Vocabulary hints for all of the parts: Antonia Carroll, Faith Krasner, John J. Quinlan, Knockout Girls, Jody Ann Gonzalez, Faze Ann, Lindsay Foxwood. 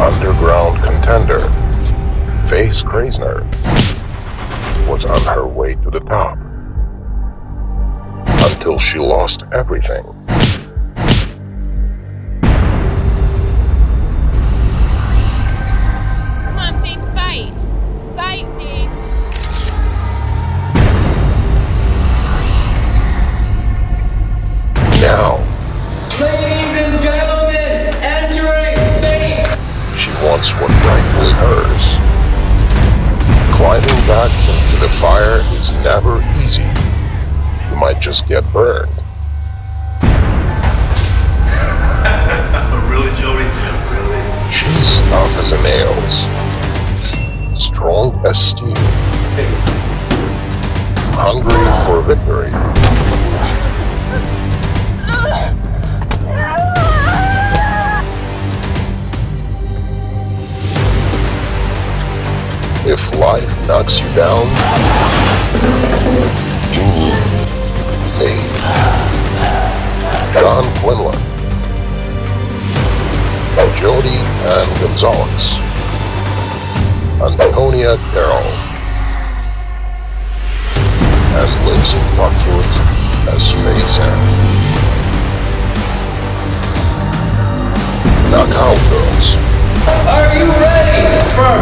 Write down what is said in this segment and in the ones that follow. underground contender, Faith Krasner, was on her way to the top until she lost everything. Come on, Faith, fight! Fight, Faith! Now, ladies and gentlemen, entering Faith! She wants what rightfully hers. Climbing back into the fire is never easy. You might just get burned. Really, Jody? Really? She's tough as nails, strong as steel, hungry for victory. If life knocks you down, you need faith. John Quinlan, Jody Ann Gonzalez, Antonia Carroll, and Lindsay Foxwood as Faze Ann. Knockout Girls. Are you ready for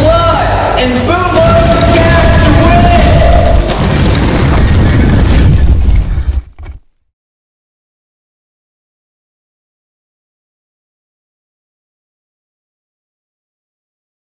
Faze?